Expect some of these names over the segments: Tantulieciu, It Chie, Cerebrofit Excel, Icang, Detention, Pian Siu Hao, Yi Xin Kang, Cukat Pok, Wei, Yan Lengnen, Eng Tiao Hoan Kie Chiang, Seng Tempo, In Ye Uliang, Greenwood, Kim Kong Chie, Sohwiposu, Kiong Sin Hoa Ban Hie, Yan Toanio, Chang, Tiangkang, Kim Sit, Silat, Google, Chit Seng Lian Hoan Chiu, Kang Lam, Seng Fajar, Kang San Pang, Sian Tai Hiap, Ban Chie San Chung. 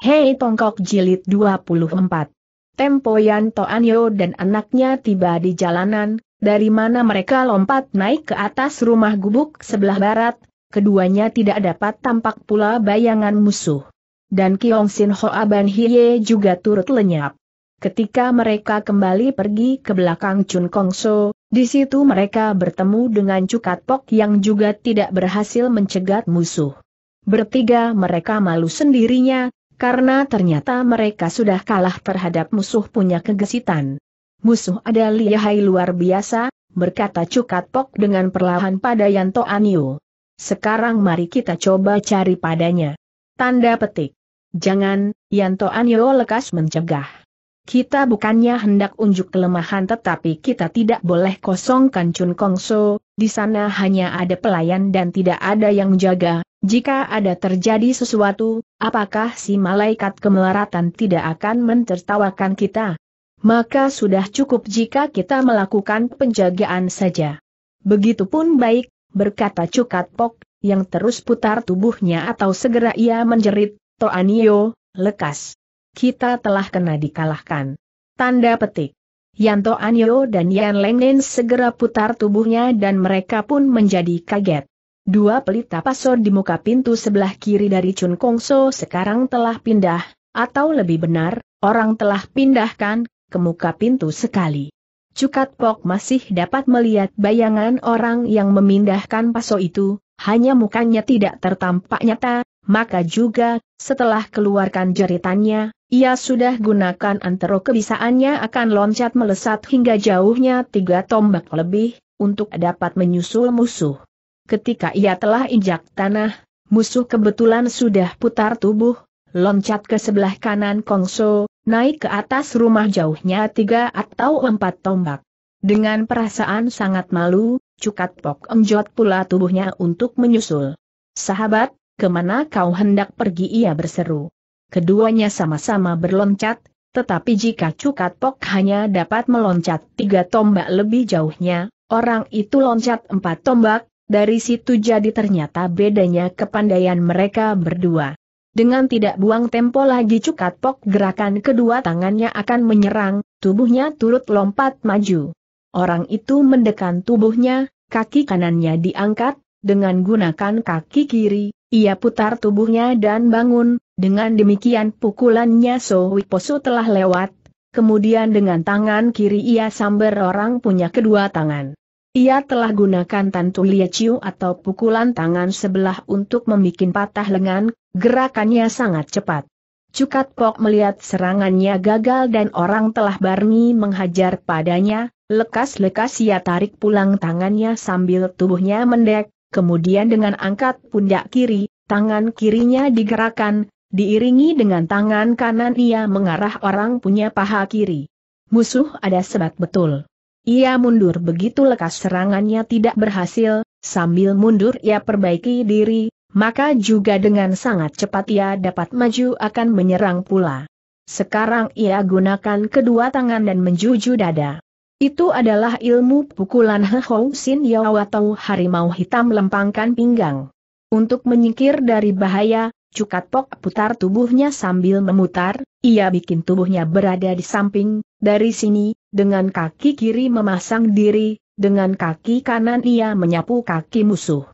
Hay Tong Kok Jilid 24. Tempo Yan Toanio dan anaknya tiba di jalanan, dari mana mereka lompat naik ke atas rumah gubuk sebelah barat. Keduanya tidak dapat tampak pula bayangan musuh. Dan Kiong Sin Hoa Ban Hie juga turut lenyap. Ketika mereka kembali pergi ke belakang Chun Kongso, di situ mereka bertemu dengan Cukat Pok yang juga tidak berhasil mencegat musuh. Bertiga mereka malu sendirinya, karena ternyata mereka sudah kalah terhadap musuh punya kegesitan. Musuh ada lihai luar biasa, berkata Cukat Pok dengan perlahan pada Yan Toanio. Sekarang mari kita coba cari padanya. Tanda petik. Jangan, Yan Toanio lekas mencegah. Kita bukannya hendak unjuk kelemahan tetapi kita tidak boleh kosongkan Chun Kongso, di sana hanya ada pelayan dan tidak ada yang jaga. Jika ada terjadi sesuatu, apakah si malaikat kemelaratan tidak akan mentertawakan kita? Maka sudah cukup jika kita melakukan penjagaan saja. Begitupun baik, berkata Cukat Pok, yang terus putar tubuhnya atau segera ia menjerit, Toanio, lekas. Kita telah kena dikalahkan. Tanda petik. Yan Toanio dan Yan Lengnen segera putar tubuhnya dan mereka pun menjadi kaget. Dua pelita pason di muka pintu sebelah kiri dari Chun Kongso sekarang telah pindah, atau lebih benar, orang telah pindahkan, ke muka pintu sekali. Cukat Pok masih dapat melihat bayangan orang yang memindahkan paso itu, hanya mukanya tidak tertampak nyata, maka juga, setelah keluarkan jeritannya, ia sudah gunakan antero kebisaannya akan loncat melesat hingga jauhnya 3 tombak lebih, untuk dapat menyusul musuh. Ketika ia telah injak tanah, musuh kebetulan sudah putar tubuh, loncat ke sebelah kanan Kongso, naik ke atas rumah jauhnya 3 atau 4 tombak. Dengan perasaan sangat malu, Cukat Pok enjot pula tubuhnya untuk menyusul. Sahabat, kemana kau hendak pergi? Ia berseru. Keduanya sama-sama berloncat, tetapi jika Cukat Pok hanya dapat meloncat 3 tombak lebih jauhnya, orang itu loncat 4 tombak. Dari situ jadi ternyata bedanya kepandaian mereka berdua. Dengan tidak buang tempo lagi Cukat Pok gerakan kedua tangannya akan menyerang, tubuhnya turut lompat maju. Orang itu mendekan tubuhnya, kaki kanannya diangkat, dengan gunakan kaki kiri, ia putar tubuhnya dan bangun, dengan demikian pukulannya Sohwiposu telah lewat, kemudian dengan tangan kiri ia sambar orang punya kedua tangan. Ia telah gunakan Tantulieciu atau pukulan tangan sebelah untuk membuat patah lengan, gerakannya sangat cepat. Cukat Pok melihat serangannya gagal dan orang telah berani menghajar padanya, lekas-lekas ia tarik pulang tangannya sambil tubuhnya mendek, kemudian dengan angkat pundak kiri, tangan kirinya digerakkan, diiringi dengan tangan kanan ia mengarah orang punya paha kiri. Musuh ada sebat betul. Ia mundur begitu lekas serangannya tidak berhasil, sambil mundur ia perbaiki diri, maka juga dengan sangat cepat ia dapat maju akan menyerang pula. Sekarang ia gunakan kedua tangan dan menjuju dada. Itu adalah ilmu pukulan Hehou Sin Yawato harimau hitam lempangkan pinggang. Untuk menyingkir dari bahaya, Cukat Pok putar tubuhnya sambil memutar, ia bikin tubuhnya berada di samping, dari sini. Dengan kaki kiri memasang diri, dengan kaki kanan ia menyapu kaki musuh.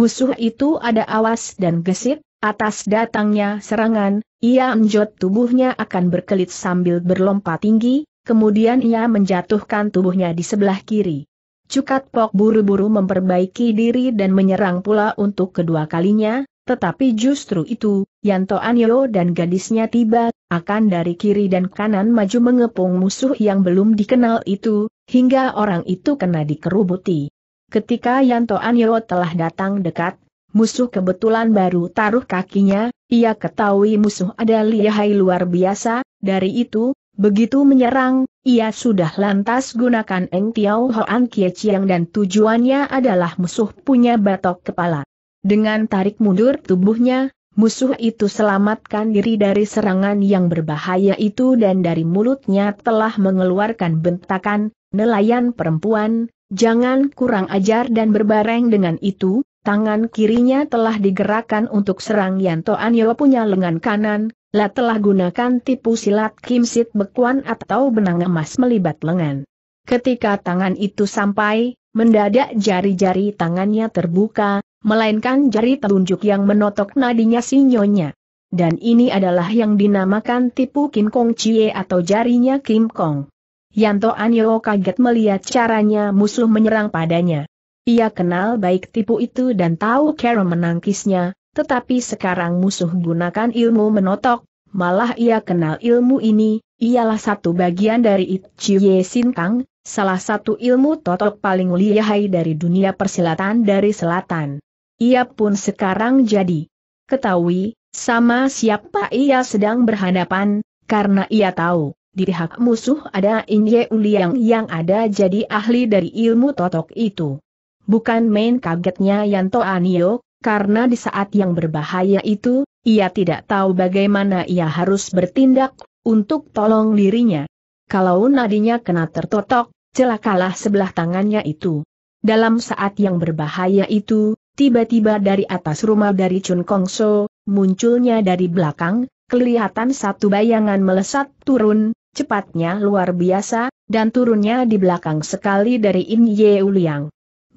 Musuh itu ada awas dan gesit, atas datangnya serangan, ia enjot tubuhnya akan berkelit sambil berlompat tinggi, kemudian ia menjatuhkan tubuhnya di sebelah kiri. Cukat Pok buru-buru memperbaiki diri dan menyerang pula untuk kedua kalinya, tetapi justru itu, Yan Toanio dan gadisnya tiba, akan dari kiri dan kanan maju mengepung musuh yang belum dikenal itu, hingga orang itu kena dikerubuti. Ketika Yan Toanio telah datang dekat, musuh kebetulan baru taruh kakinya, ia ketahui musuh ada lihai luar biasa, dari itu, begitu menyerang, ia sudah lantas gunakan Eng Tiao Hoan Kie Chiang dan tujuannya adalah musuh punya batok kepala. Dengan tarik mundur tubuhnya, musuh itu selamatkan diri dari serangan yang berbahaya itu dan dari mulutnya telah mengeluarkan bentakan, nelayan perempuan, jangan kurang ajar dan berbareng dengan itu, Tangan kirinya telah digerakkan untuk serang Yan Toanio punya lengan kanan, lah telah gunakan tipu silat Kim Sit bekuan atau benang emas melibat lengan. Ketika tangan itu sampai, mendadak jari-jari tangannya terbuka, melainkan jari telunjuk yang menotok nadinya si nyonya. Dan ini adalah yang dinamakan tipu Kim Kong Chie atau jarinya Kim Kong. Yan Toanio kaget melihat caranya musuh menyerang padanya. Ia kenal baik tipu itu dan tahu cara menangkisnya, tetapi sekarang musuh gunakan ilmu menotok, malah ia kenal ilmu ini, ialah satu bagian dari It Chie Sin Kang, salah satu ilmu totok paling lihai dari dunia persilatan dari selatan. Ia pun sekarang jadi ketahui sama siapa ia sedang berhadapan, karena ia tahu di pihak musuh ada In Ye Uliang yang ada jadi ahli dari ilmu totok itu. Bukan main kagetnya Yan Toanio, karena di saat yang berbahaya itu, ia tidak tahu bagaimana ia harus bertindak untuk tolong dirinya. Kalau nadinya kena tertotok, celakalah sebelah tangannya itu. Dalam saat yang berbahaya itu, tiba-tiba dari atas rumah dari Chun Kongso, munculnya dari belakang, kelihatan satu bayangan melesat turun, cepatnya luar biasa, dan turunnya di belakang sekali dari In Ye Uliang.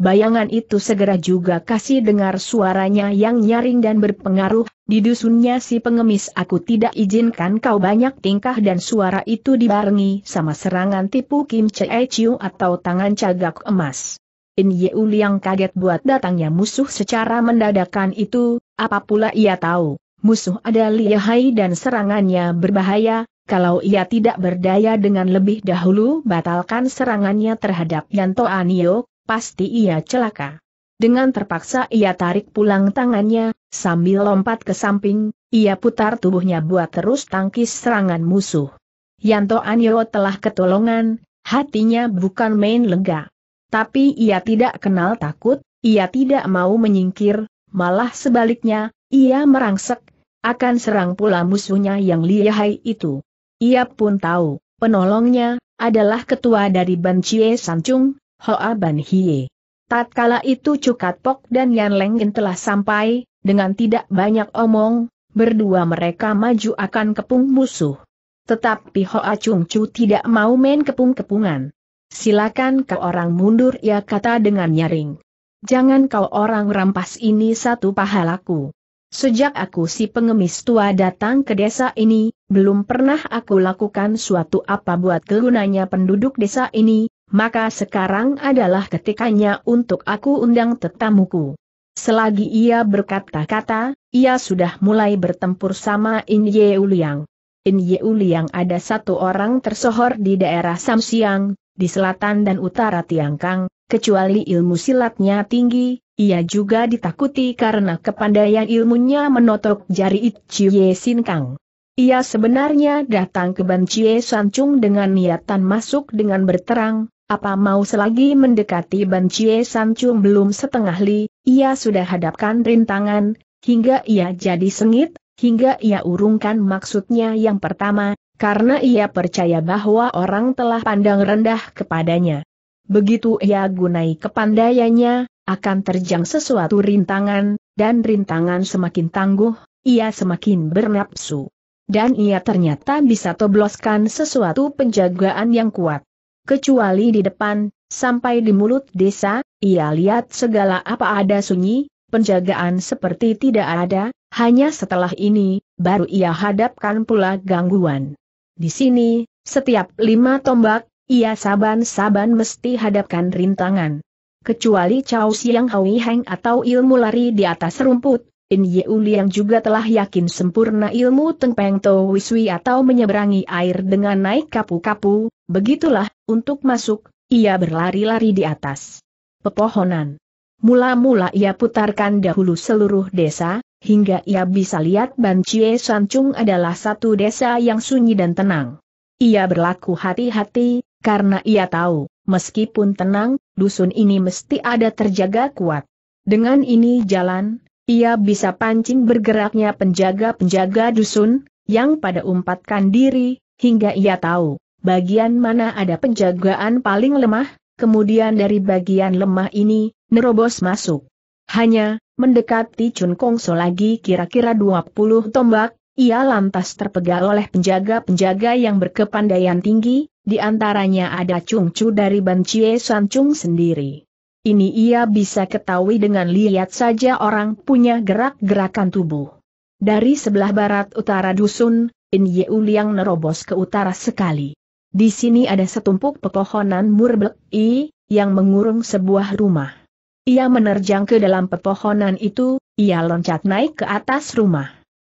Bayangan itu segera juga kasih dengar suaranya yang nyaring dan berpengaruh, di dusunnya si pengemis aku tidak izinkan kau banyak tingkah, dan suara itu dibarengi sama serangan tipu Kim Chee Chiu atau tangan cagak emas. In Ye Uliang kaget buat datangnya musuh secara mendadakan itu, apa pula ia tahu, musuh ada lihai dan serangannya berbahaya, kalau ia tidak berdaya dengan lebih dahulu batalkan serangannya terhadap Yan Toanio, pasti ia celaka. Dengan terpaksa ia tarik pulang tangannya, sambil lompat ke samping, ia putar tubuhnya buat terus tangkis serangan musuh. Yan Toanio telah ketolongan, hatinya bukan main lega. Tapi ia tidak kenal takut, ia tidak mau menyingkir, malah sebaliknya, ia merangsek, akan serang pula musuhnya yang lihai itu. Ia pun tahu, penolongnya adalah ketua dari Ban Chie San Chung, Hoa Ban Hie. Tatkala itu Cukat Pok dan Yan Lengnen telah sampai, dengan tidak banyak omong, berdua mereka maju akan kepung musuh. Tetapi Hoa Chung Chu tidak mau main kepung-kepungan. Silakan kau orang mundur, ia kata dengan nyaring. Jangan kau orang rampas ini satu pahalaku. Sejak aku si pengemis tua datang ke desa ini, belum pernah aku lakukan suatu apa buat kegunanya penduduk desa ini. Maka sekarang adalah ketikanya untuk aku undang tetamuku. Selagi ia berkata-kata, ia sudah mulai bertempur sama In Ye Uliang. In Ye Uliang ada satu orang tersohor di daerah Samsiang, di selatan dan utara Tiangkang, kecuali ilmu silatnya tinggi, ia juga ditakuti karena kepandaian ilmunya menotok jari It Chie Sin Kang. Ia sebenarnya datang ke Ban Chie San Chung dengan niatan masuk dengan berterang. Apa mau selagi mendekati Ban Chie San Chung belum setengah li, ia sudah hadapkan rintangan, hingga ia jadi sengit, hingga ia urungkan maksudnya yang pertama, karena ia percaya bahwa orang telah pandang rendah kepadanya. Begitu ia gunai kepandaiannya, akan terjang sesuatu rintangan, dan rintangan semakin tangguh, ia semakin bernapsu. Dan ia ternyata bisa tobloskan sesuatu penjagaan yang kuat. Kecuali di depan, sampai di mulut desa, ia lihat segala apa ada sunyi, penjagaan seperti tidak ada, hanya setelah ini, baru ia hadapkan pula gangguan. Di sini, setiap 5 tombak, ia saban-saban mesti hadapkan rintangan. Kecuali Caw Siang Hawi Heng atau ilmu lari di atas rumput, In Ye Uliang juga telah yakin sempurna ilmu Tengpeng To Wiswi atau menyeberangi air dengan naik kapu-kapu. Begitulah, untuk masuk, ia berlari-lari di atas pepohonan. Mula-mula ia putarkan dahulu seluruh desa, hingga ia bisa lihat Ban Chie San Chung adalah satu desa yang sunyi dan tenang. Ia berlaku hati-hati, karena ia tahu, meskipun tenang, dusun ini mesti ada terjaga kuat. Dengan ini jalan, ia bisa pancing bergeraknya penjaga-penjaga dusun, yang pada umpatkan diri, hingga ia tahu bagian mana ada penjagaan paling lemah, kemudian dari bagian lemah ini, nerobos masuk. Hanya, mendekati Chun Kongso lagi kira-kira 20 tombak, ia lantas terpegal oleh penjaga-penjaga yang berkepandaian tinggi, di antaranya ada Chung Chu dari Ban Chie San Chung sendiri. Ini ia bisa ketahui dengan lihat saja orang punya gerak-gerakan tubuh. Dari sebelah barat utara dusun, In Ye Uliang nerobos ke utara sekali. Di sini ada setumpuk pepohonan murbei, yang mengurung sebuah rumah. Ia menerjang ke dalam pepohonan itu, ia loncat naik ke atas rumah.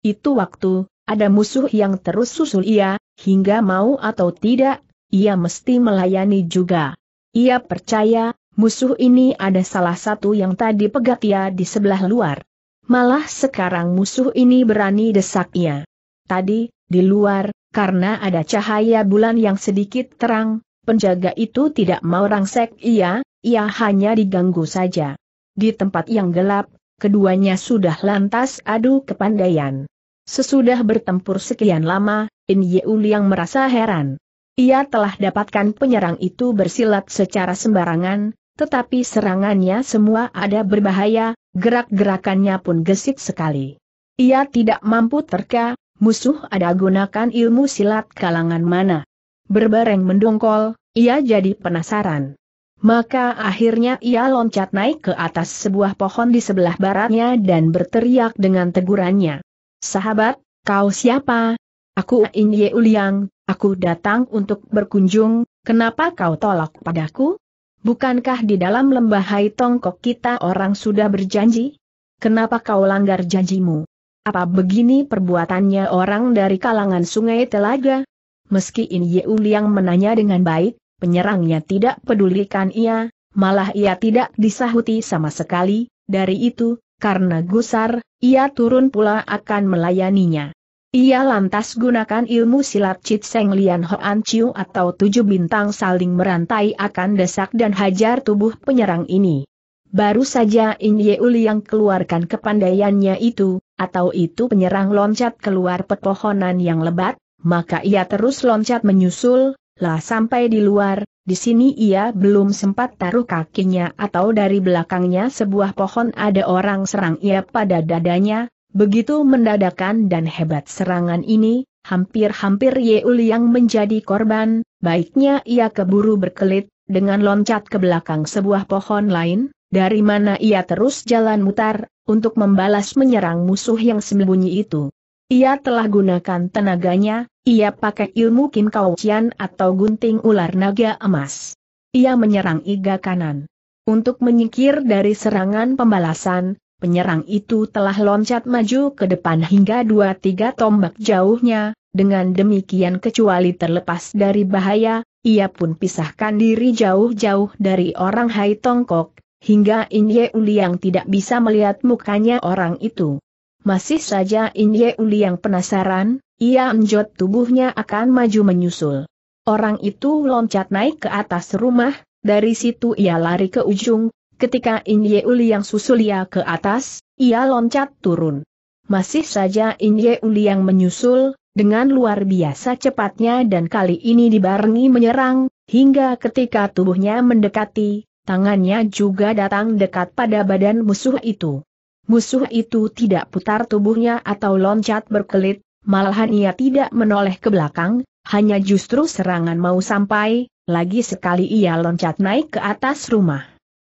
Itu waktu, ada musuh yang terus susul ia, hingga mau atau tidak, ia mesti melayani juga. Ia percaya, musuh ini ada salah satu yang tadi pegat ia di sebelah luar. Malah sekarang musuh ini berani desaknya. Tadi, di luar, karena ada cahaya bulan yang sedikit terang, penjaga itu tidak mau rangsek ia. Ia hanya diganggu saja. Di tempat yang gelap, keduanya sudah lantas adu kepandaian. Sesudah bertempur sekian lama, In Ye Uliang merasa heran. Ia telah dapatkan penyerang itu bersilat secara sembarangan, tetapi serangannya semua ada berbahaya, gerak-gerakannya pun gesit sekali. Ia tidak mampu terka, musuh ada gunakan ilmu silat kalangan mana. Berbareng mendongkol, ia jadi penasaran. Maka akhirnya ia loncat naik ke atas sebuah pohon di sebelah baratnya dan berteriak dengan tegurannya. "Sahabat, kau siapa? Aku In Ye Uliang, aku datang untuk berkunjung, kenapa kau tolak padaku? Bukankah di dalam lembah Hay Tong Kok kita orang sudah berjanji? Kenapa kau langgar janjimu? Apa begini perbuatannya orang dari kalangan sungai telaga?" Meski In Ye Uliang menanya dengan baik, penyerangnya tidak pedulikan ia, malah ia tidak disahuti sama sekali. Dari itu, karena gusar, ia turun pula akan melayaninya. Ia lantas gunakan ilmu silat Chit Seng Lian Hoan Chiu atau 7 bintang saling merantai akan desak dan hajar tubuh penyerang ini. Baru saja In Ye Uliang keluarkan kepandaiannya itu, atau itu penyerang loncat keluar pepohonan yang lebat, maka ia terus loncat menyusul. Lah sampai di luar, di sini ia belum sempat taruh kakinya atau dari belakangnya sebuah pohon ada orang serang ia pada dadanya, begitu mendadakan dan hebat serangan ini, hampir-hampir Ye Uliang menjadi korban, baiknya ia keburu berkelit, dengan loncat ke belakang sebuah pohon lain, dari mana ia terus jalan mutar, untuk membalas menyerang musuh yang sembunyi itu. Ia telah gunakan tenaganya, ia pakai ilmu Kim Kau Chian atau gunting ular naga emas. Ia menyerang iga kanan. Untuk menyingkir dari serangan pembalasan, penyerang itu telah loncat maju ke depan hingga 2-3 tombak jauhnya, dengan demikian kecuali terlepas dari bahaya, ia pun pisahkan diri jauh-jauh dari orang Hay Tong Kok, hingga In Ye Uliang tidak bisa melihat mukanya orang itu. Masih saja In Ye Uliang penasaran, ia enjot tubuhnya akan maju menyusul. Orang itu loncat naik ke atas rumah, dari situ ia lari ke ujung, ketika In Ye Uliang susul ia ke atas, ia loncat turun. Masih saja In Ye Uliang menyusul, dengan luar biasa cepatnya dan kali ini dibarengi menyerang, hingga ketika tubuhnya mendekati, tangannya juga datang dekat pada badan musuh itu. Musuh itu tidak putar tubuhnya atau loncat berkelit, malahan ia tidak menoleh ke belakang, hanya justru serangan mau sampai, lagi sekali ia loncat naik ke atas rumah.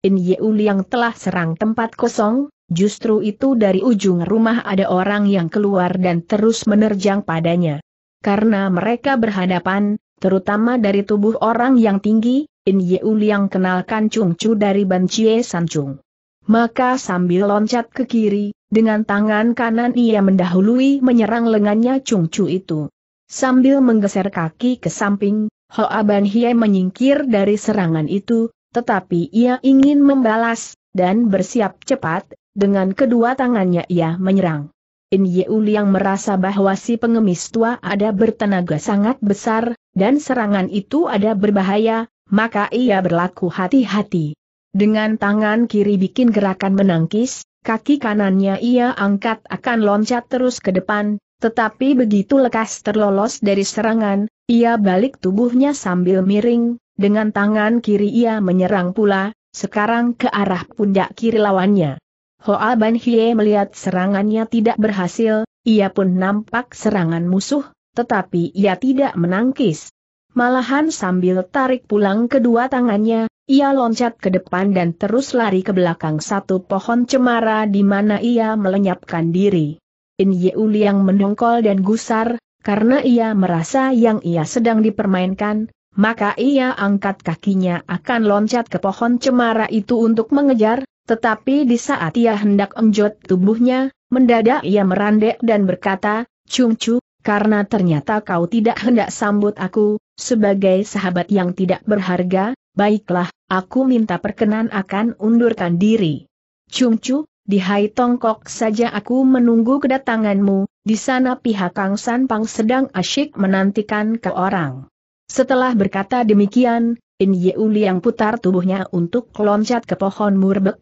In Ye Uliang telah serang tempat kosong, justru itu dari ujung rumah ada orang yang keluar dan terus menerjang padanya. Karena mereka berhadapan, terutama dari tubuh orang yang tinggi, In Ye Uliang kenalkan Chung Chu dari Ban Chie San Chung. Maka sambil loncat ke kiri, dengan tangan kanan ia mendahului menyerang lengannya Chung Chu itu. Sambil menggeser kaki ke samping, Hoa Ban Hie menyingkir dari serangan itu, tetapi ia ingin membalas, dan bersiap cepat, dengan kedua tangannya ia menyerang. In Ye Uliang merasa bahwa si pengemis tua ada bertenaga sangat besar, dan serangan itu ada berbahaya, maka ia berlaku hati-hati. Dengan tangan kiri bikin gerakan menangkis, kaki kanannya ia angkat akan loncat terus ke depan, tetapi begitu lekas terlolos dari serangan, ia balik tubuhnya sambil miring, dengan tangan kiri ia menyerang pula, sekarang ke arah pundak kiri lawannya. Hoa Ban Hie melihat serangannya tidak berhasil, ia pun nampak serangan musuh, tetapi ia tidak menangkis. Malahan sambil tarik pulang kedua tangannya, ia loncat ke depan dan terus lari ke belakang satu pohon cemara di mana ia melenyapkan diri. In Ye Uliang mendongkol dan gusar, karena ia merasa yang ia sedang dipermainkan, maka ia angkat kakinya akan loncat ke pohon cemara itu untuk mengejar, tetapi di saat ia hendak enjot tubuhnya, mendadak ia merandek dan berkata, "Cungcu, karena ternyata kau tidak hendak sambut aku, sebagai sahabat yang tidak berharga, baiklah, aku minta perkenan akan undurkan diri. Cungcu, di Hay Tong Kok saja aku menunggu kedatanganmu, di sana pihak Kang San Pang sedang asyik menantikan ke orang." Setelah berkata demikian, In Ye Uliang putar tubuhnya untuk loncat ke pohon murbek.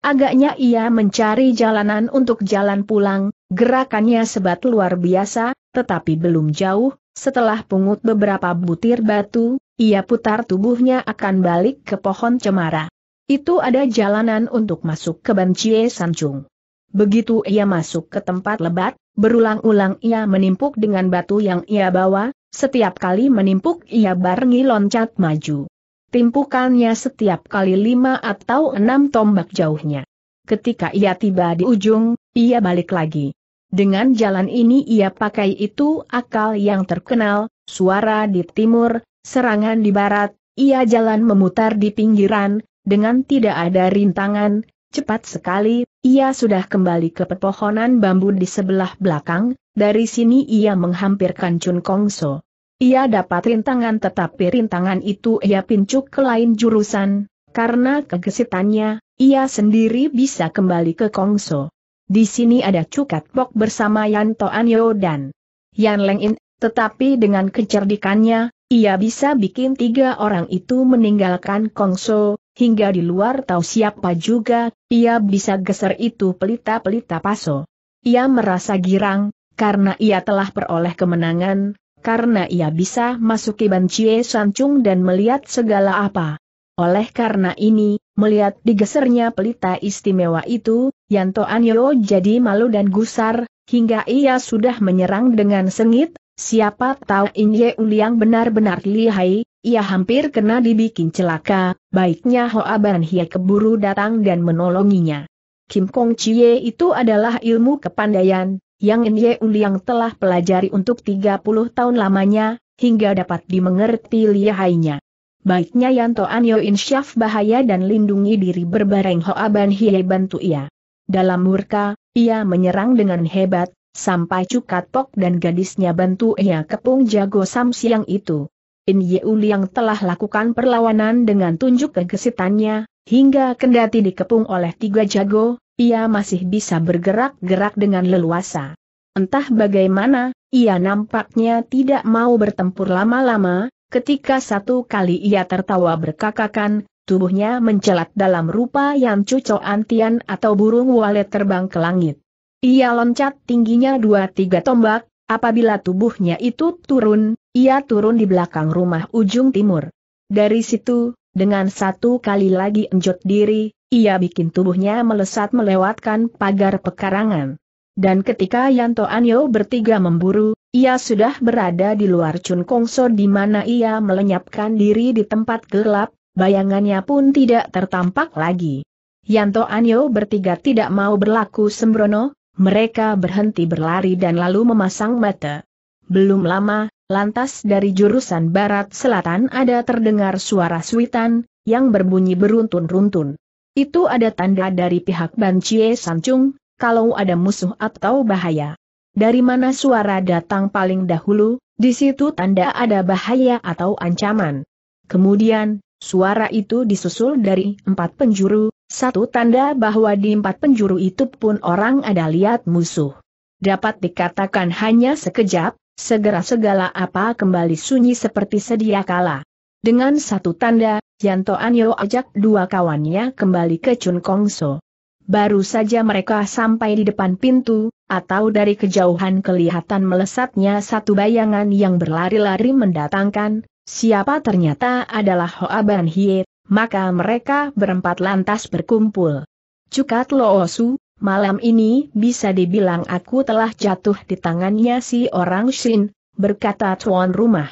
Agaknya ia mencari jalanan untuk jalan pulang, gerakannya sebat luar biasa, tetapi belum jauh, setelah pungut beberapa butir batu, ia putar tubuhnya akan balik ke pohon cemara. Itu ada jalanan untuk masuk ke Ban Chie San Chung. Begitu ia masuk ke tempat lebat, berulang-ulang ia menimpuk dengan batu yang ia bawa. Setiap kali menimpuk ia barengi loncat maju. Timpukannya setiap kali 5 atau 6 tombak jauhnya. Ketika ia tiba di ujung, ia balik lagi. Dengan jalan ini ia pakai itu akal yang terkenal, suara di timur, serangan di barat, ia jalan memutar di pinggiran, dengan tidak ada rintangan, cepat sekali, ia sudah kembali ke pepohonan bambu di sebelah belakang, dari sini ia menghampirkan Chun Kongso. Ia dapat rintangan tetapi rintangan itu ia pincuk ke lain jurusan, karena kegesitannya, ia sendiri bisa kembali ke Kongso. Di sini ada Cukat Pok bersama Yan Toanio dan Yan Lengnen, tetapi dengan kecerdikannya, ia bisa bikin 3 orang itu meninggalkan Kongso, hingga di luar tahu siapa juga, ia bisa geser itu pelita-pelita paso. Ia merasa girang, karena ia telah peroleh kemenangan, karena ia bisa masuki Ban Chie San Chung dan melihat segala apa. Oleh karena ini, melihat digesernya pelita istimewa itu, Yan Toanio jadi malu dan gusar, hingga ia sudah menyerang dengan sengit, siapa tahu In Ye Uliang benar-benar lihai, ia hampir kena dibikin celaka, baiknya Hoa Ban Hie keburu datang dan menolonginya. Kim Kong Chie itu adalah ilmu kepandaian yang In Ye Uliang telah pelajari untuk 30 tahun lamanya, hingga dapat dimengerti lihainya. Baiknya Yan Toanio insyaf bahaya dan lindungi diri berbareng Hoa Ban Hie bantu ia. Dalam murka, ia menyerang dengan hebat, sampai Cukat Pok dan gadisnya bantu ia kepung jago Samsiang itu. In Ye Uliang telah lakukan perlawanan dengan tunjuk kegesitannya, hingga kendati dikepung oleh 3 jago, ia masih bisa bergerak-gerak dengan leluasa. Entah bagaimana, ia nampaknya tidak mau bertempur lama-lama, ketika satu kali ia tertawa berkakakan, tubuhnya mencelat dalam rupa yang cucok antian atau burung walet terbang ke langit. Ia loncat tingginya 2-3 tombak, apabila tubuhnya itu turun, ia turun di belakang rumah ujung timur. Dari situ, dengan satu kali lagi enjot diri, ia bikin tubuhnya melesat melewatkan pagar pekarangan. Dan ketika Yan Toanio bertiga memburu, ia sudah berada di luar Chun Kongso di mana ia melenyapkan diri di tempat gelap, bayangannya pun tidak tertampak lagi. Yan Toanio bertiga tidak mau berlaku sembrono, mereka berhenti berlari dan lalu memasang mata. Belum lama, lantas dari jurusan barat selatan ada terdengar suara suitan, yang berbunyi beruntun-runtun. Itu ada tanda dari pihak Ban Chie San Chung, kalau ada musuh atau bahaya. Dari mana suara datang paling dahulu, di situ tanda ada bahaya atau ancaman. Kemudian, suara itu disusul dari 4 penjuru, satu tanda bahwa di 4 penjuru itu pun orang ada lihat musuh. Dapat dikatakan hanya sekejap, segera segala apa kembali sunyi seperti sedia kala. Dengan satu tanda, Yan Toanio ajak 2 kawannya kembali ke Chun Kongso. Baru saja mereka sampai di depan pintu, atau dari kejauhan kelihatan melesatnya satu bayangan yang berlari-lari mendatangkan, siapa ternyata adalah Hoa Ban Hie, maka mereka berempat lantas berkumpul. Cukat Loosu, malam ini bisa dibilang aku telah jatuh di tangannya si orang Shin, berkata tuan rumah.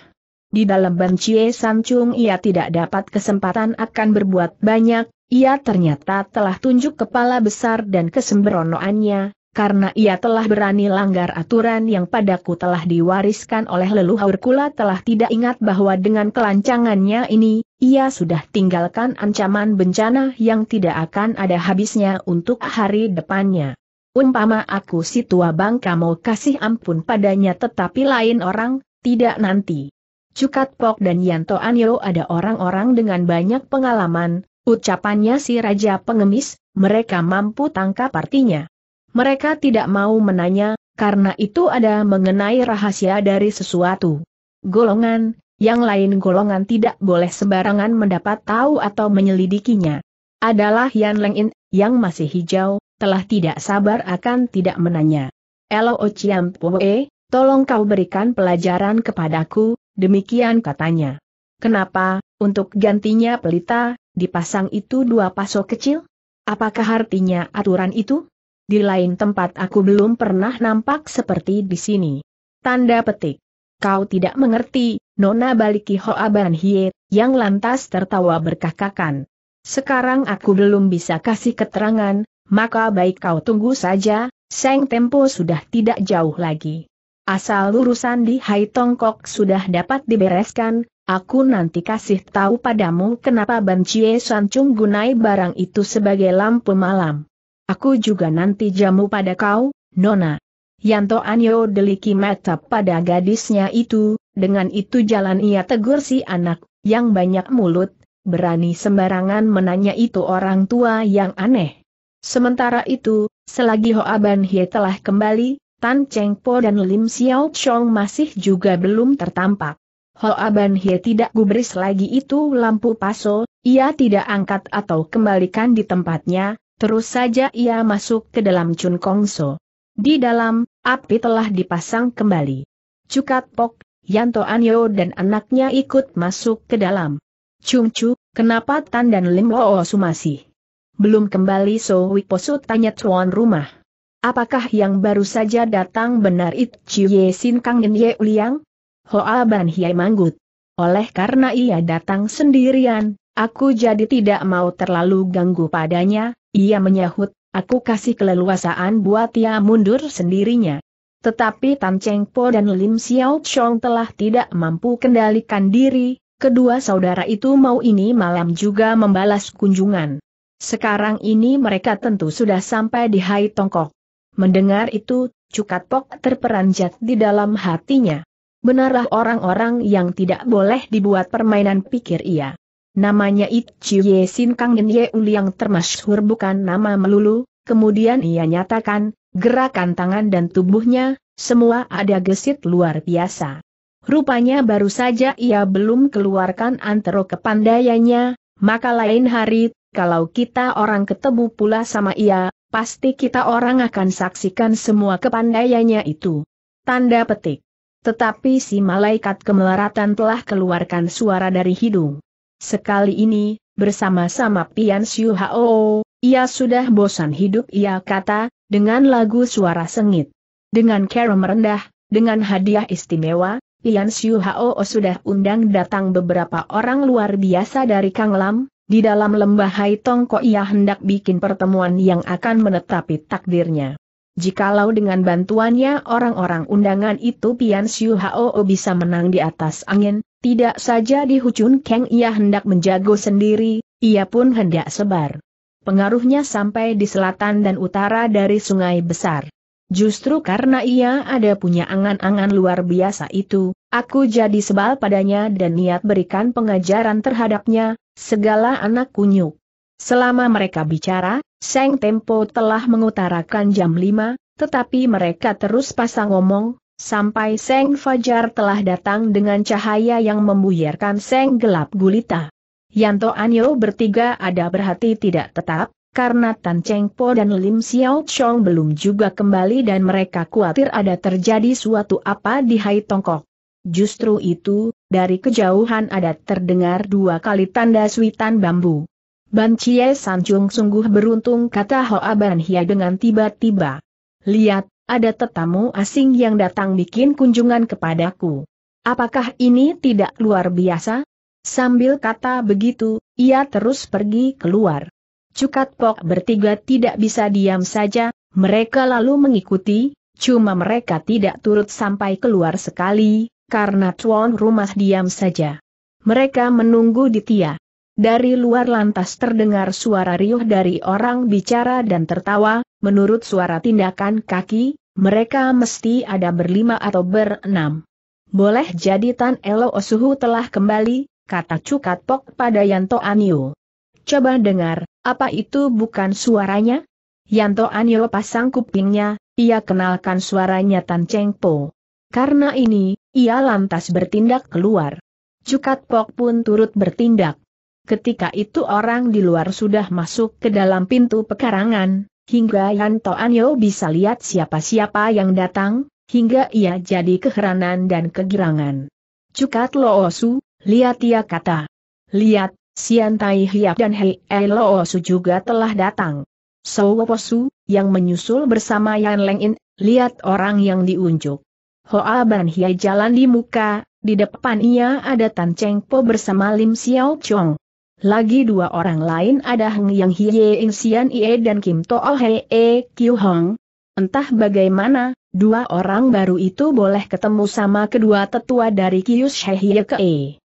Di dalam Ban Chie San Chung ia tidak dapat kesempatan akan berbuat banyak, ia ternyata telah tunjuk kepala besar dan kesembronoannya, karena ia telah berani langgar aturan yang padaku telah diwariskan oleh leluhurku. Telah tidak ingat bahwa dengan kelancangannya ini, ia sudah tinggalkan ancaman bencana yang tidak akan ada habisnya untuk hari depannya. Umpama aku si tua bangka mau kasih ampun padanya, tetapi lain orang, tidak nanti. Cukat Pok dan Yan Toanio ada orang-orang dengan banyak pengalaman, ucapannya si raja pengemis, mereka mampu tangkap artinya. Mereka tidak mau menanya, karena itu ada mengenai rahasia dari sesuatu. Golongan yang lain golongan tidak boleh sembarangan mendapat tahu atau menyelidikinya. Adalah Yan Lengnen, yang masih hijau, telah tidak sabar akan tidak menanya. Elo Chiam Pue, tolong kau berikan pelajaran kepadaku, demikian katanya. Kenapa, untuk gantinya pelita, dipasang itu 2 paso kecil? Apakah artinya aturan itu? Di lain tempat aku belum pernah nampak seperti di sini. Tanda petik. Kau tidak mengerti, Nona Baliki Hoa Ban Hie, yang lantas tertawa berkakakan. Sekarang aku belum bisa kasih keterangan, maka baik kau tunggu saja, Seng Tempo sudah tidak jauh lagi. Asal urusan di Hay Tong Kok sudah dapat dibereskan, aku nanti kasih tahu padamu kenapa Ban Chie San Chung gunai barang itu sebagai lampu malam. Aku juga nanti jamu pada kau, Nona. Yan Toanio deliki mata pada gadisnya itu, dengan itu jalan ia tegur si anak, yang banyak mulut, berani sembarangan menanya itu orang tua yang aneh. Sementara itu, selagi Hoa Ban Hie telah kembali, Tan Cheng Po dan Lim Xiao Chong masih juga belum tertampak. Hoa Ban Hie tidak gubris lagi itu lampu paso, ia tidak angkat atau kembalikan di tempatnya, terus saja ia masuk ke dalam Chun Kongso. Di dalam, api telah dipasang kembali. Cukat Pok, Yan Toanio dan anaknya ikut masuk ke dalam. Cumcu, kenapa Tan dan Lim Loosu masih belum kembali? Sohwiposu tanya tuan rumah. Apakah yang baru saja datang benar It Chie Yi Xin Kang In Ye Uliang? Hoa Ban Hie manggut. Oleh karena ia datang sendirian, aku jadi tidak mau terlalu ganggu padanya, ia menyahut. Aku kasih keleluasaan buat ia mundur sendirinya. Tetapi Tan Cheng Po dan Lim Xiao Chong telah tidak mampu kendalikan diri, kedua saudara itu mau ini malam juga membalas kunjungan. Sekarang ini mereka tentu sudah sampai di Hay Tong Kok. Mendengar itu, Cukat Pok terperanjat di dalam hatinya. Benarlah orang-orang yang tidak boleh dibuat permainan, pikir ia. Namanya It Chie Sin Kang In Ye Uliang termasyhur bukan nama melulu, kemudian ia nyatakan, gerakan tangan dan tubuhnya, semua ada gesit luar biasa. Rupanya baru saja ia belum keluarkan antero kepandaiannya, maka lain hari, kalau kita orang ketemu pula sama ia, pasti kita orang akan saksikan semua kepandaiannya itu. Tanda petik. Tetapi si malaikat kemelaratan telah keluarkan suara dari hidung. Sekali ini, bersama-sama Pian Siu Hao, ia sudah bosan hidup, ia kata, dengan lagu suara sengit. Dengan cara merendah, dengan hadiah istimewa, Pian Siu Hao sudah undang datang beberapa orang luar biasa dari Kang Lam, di dalam lembah Hay Tong Kok ia hendak bikin pertemuan yang akan menetapi takdirnya. Jikalau dengan bantuannya orang-orang undangan itu Pian Siu Hao bisa menang di atas angin, tidak saja di Hucun Keng ia hendak menjago sendiri, ia pun hendak sebar pengaruhnya sampai di selatan dan utara dari sungai besar. Justru karena ia ada punya angan-angan luar biasa itu, aku jadi sebal padanya dan niat berikan pengajaran terhadapnya, segala anak kunyuk. Selama mereka bicara, Seng Tempo telah mengutarakan jam 5, tetapi mereka terus pasang ngomong, sampai Seng Fajar telah datang dengan cahaya yang membuyarkan Seng gelap gulita. Yan Toanio bertiga ada berhati tidak tetap, karena Tan Cheng Po dan Lim Xiao Chong belum juga kembali dan mereka khawatir ada terjadi suatu apa di Hay Tong Kok. Justru itu, dari kejauhan ada terdengar 2 kali tanda suitan bambu. Ban Chie San Chung sungguh beruntung, kata Hoa Ban Hie dengan tiba-tiba. Lihat, ada tetamu asing yang datang bikin kunjungan kepadaku. Apakah ini tidak luar biasa? Sambil kata begitu, ia terus pergi keluar. Cukat Pok bertiga tidak bisa diam saja, mereka lalu mengikuti, cuma mereka tidak turut sampai keluar sekali, karena tuan rumah diam saja. Mereka menunggu di Tia. Dari luar lantas terdengar suara riuh dari orang bicara dan tertawa, menurut suara tindakan kaki, mereka mesti ada berlima atau berenam. Boleh jadi Tan Elo Osuhu telah kembali, kata Cukat Pok pada Yan Toanio. Coba dengar, apa itu bukan suaranya? Yan Toanio pasang kupingnya, ia kenalkan suaranya Tan Cheng Po. Karena ini, ia lantas bertindak keluar. Cukat Pok pun turut bertindak. Ketika itu orang di luar sudah masuk ke dalam pintu pekarangan, hingga Yan Toanio bisa lihat siapa-siapa yang datang, hingga ia jadi keheranan dan kegirangan. Cukat Loosu, lihat, ia kata. Lihat, Sian Tai Hiap dan Hei Loosu juga telah datang. Sohwiposu, yang menyusul bersama Yan Lengnen, lihat orang yang diunjuk. Hoa Ban Hie jalan di muka, di depan ia ada Tan Cheng Po bersama Lim Xiao Chong. Lagi dua orang lain ada Heng Yang Hie Ing Sian Ie dan Kim Toh Hee Kiu Hong. Entah bagaimana, dua orang baru itu boleh ketemu sama kedua tetua dari Kyushye Hie Ke.